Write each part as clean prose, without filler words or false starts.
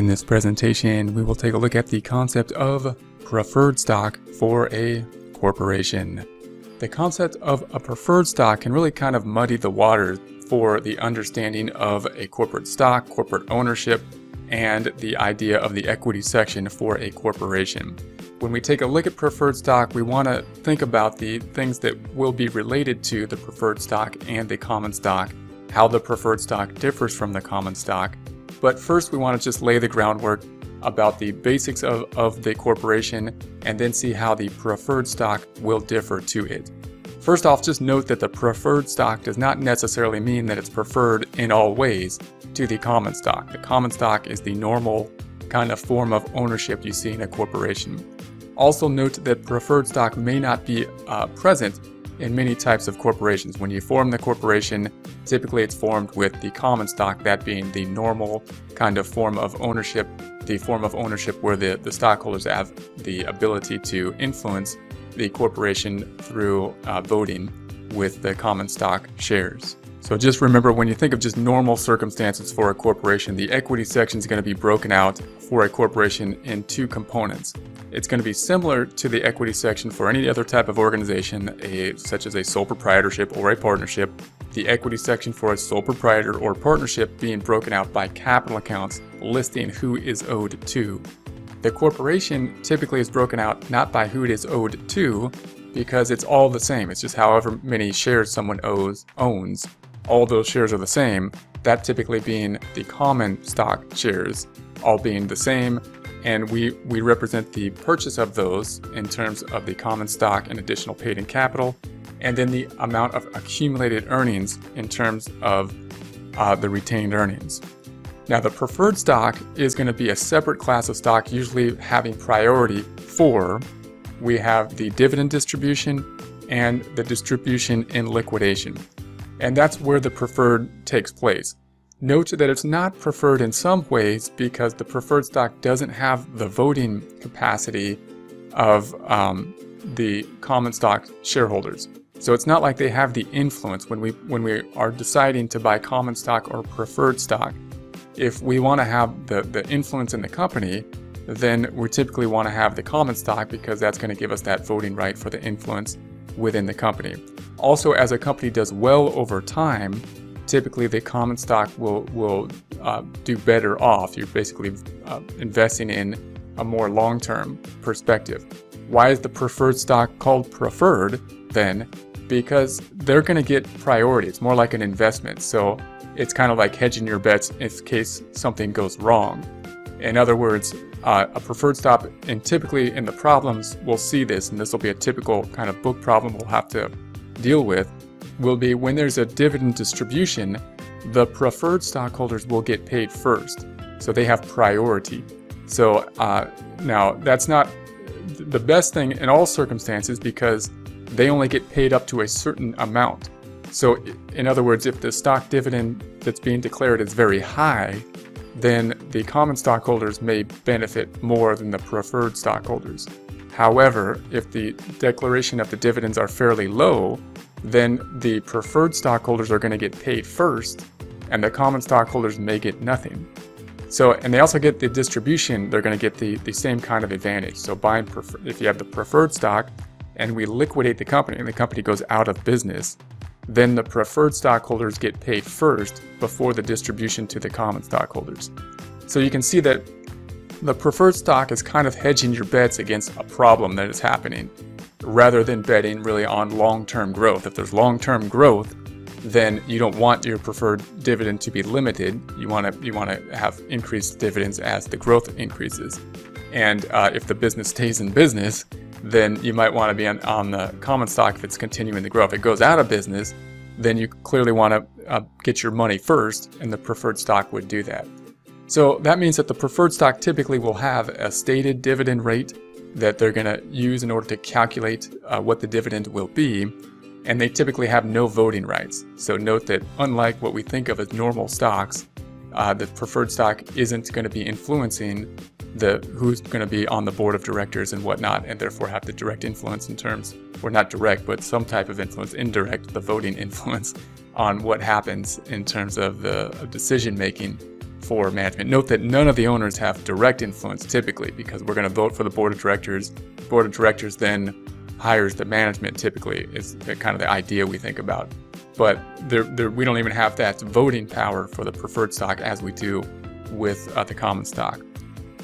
In this presentation, we will take a look at the concept of preferred stock for a corporation. The concept of a preferred stock can really kind of muddy the waters for the understanding of a corporate stock, corporate ownership, and the idea of the equity section for a corporation. When we take a look at preferred stock, we want to think about the things that will be related to the preferred stock and the common stock, how the preferred stock differs from the common stock. But first, we want to just lay the groundwork about the basics of the corporation and then see how the preferred stock will differ to it. First off, just note that the preferred stock does not necessarily mean that it's preferred in all ways to the common stock. The common stock is the normal kind of form of ownership you see in a corporation. Also note that preferred stock may not be present in many types of corporations. When you form the corporation, typically it's formed with the common stock, that being the normal kind of form of ownership, the form of ownership where the stockholders have the ability to influence the corporation through voting with the common stock shares. So just remember, when you think of just normal circumstances for a corporation, the equity section is going to be broken out for a corporation in two components. It's going to be similar to the equity section for any other type of organization, such as a sole proprietorship or a partnership. The equity section for a sole proprietor or partnership being broken out by capital accounts listing who is owed to. The corporation typically is broken out not by who it is owed to, because it's all the same. It's just however many shares someone owns. All those shares are the same, that typically being the common stock shares, all being the same, and we represent the purchase of those in terms of the common stock and additional paid-in capital, and then the amount of accumulated earnings in terms of the retained earnings. Now, the preferred stock is going to be a separate class of stock, usually having priority for. We have the dividend distribution and the distribution in liquidation. And that's where the preferred takes place. Note that it's not preferred in some ways because the preferred stock doesn't have the voting capacity of the common stock shareholders. So it's not like they have the influence when we are deciding to buy common stock or preferred stock. If we want to have the influence in the company, then we typically want to have the common stock because that's going to give us that voting right for the influence within the company. Also, as a company does well over time, typically the common stock will do better off. You're basically investing in a more long-term perspective. Why is the preferred stock called preferred then? Because they're going to get priority. It's more like an investment. So it's kind of like hedging your bets in case something goes wrong. In other words, a preferred stock, and typically in the problems, we'll see this, and this will be a typical kind of book problem we'll have to deal with, will be when there's a dividend distribution, the preferred stockholders will get paid first. So they have priority. So now that's not the best thing in all circumstances because they only get paid up to a certain amount. So in other words, if the stock dividend that's being declared is very high, then the common stockholders may benefit more than the preferred stockholders. However, if the declaration of the dividends are fairly low, then the preferred stockholders are going to get paid first, and the common stockholders may get nothing. So, and they also get the distribution, they're going to get the same kind of advantage. So if you have the preferred stock and we liquidate the company and the company goes out of business, then the preferred stockholders get paid first before the distribution to the common stockholders. So you can see that the preferred stock is kind of hedging your bets against a problem that is happening rather than betting really on long-term growth. If there's long-term growth, then you don't want your preferred dividend to be limited. You want to have increased dividends as the growth increases. And if the business stays in business, then you might want to be on the common stock if it's continuing to grow. If it goes out of business, then you clearly want to get your money first, and the preferred stock would do that. So that means that the preferred stock typically will have a stated dividend rate that they're going to use in order to calculate what the dividend will be, and they typically have no voting rights. So note that unlike what we think of as normal stocks, the preferred stock isn't going to be influencing who's going to be on the board of directors and whatnot, and therefore have the direct influence in terms, or not direct, but some type of influence, indirect, the voting influence on what happens in terms of the decision making for management. Note that none of the owners have direct influence typically, because we're going to vote for the board of directors. Board of directors then hires the management typically, is kind of the idea we think about. But we don't even have that voting power for the preferred stock as we do with the common stock.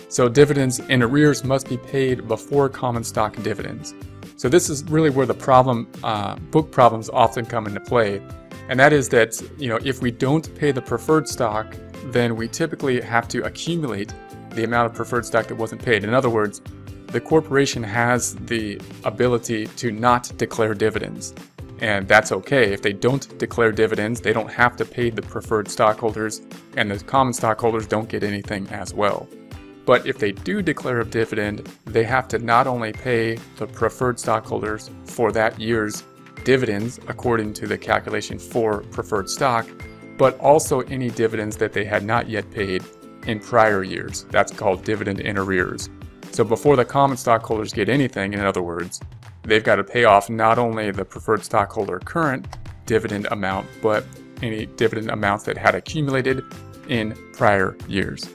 So dividends in arrears must be paid before common stock dividends. So this is really where the problem, book problems often come into play. And that is that, you know, if we don't pay the preferred stock, then we typically have to accumulate the amount of preferred stock that wasn't paid. In other words, the corporation has the ability to not declare dividends. And that's okay. If they don't declare dividends, they don't have to pay the preferred stockholders, and the common stockholders don't get anything as well. But if they do declare a dividend, they have to not only pay the preferred stockholders for that year's dividends according to the calculation for preferred stock, but also any dividends that they had not yet paid in prior years. That's called dividend in arrears. So before the common stockholders get anything, in other words, they've got to pay off not only the preferred stockholder current dividend amount, but any dividend amounts that had accumulated in prior years.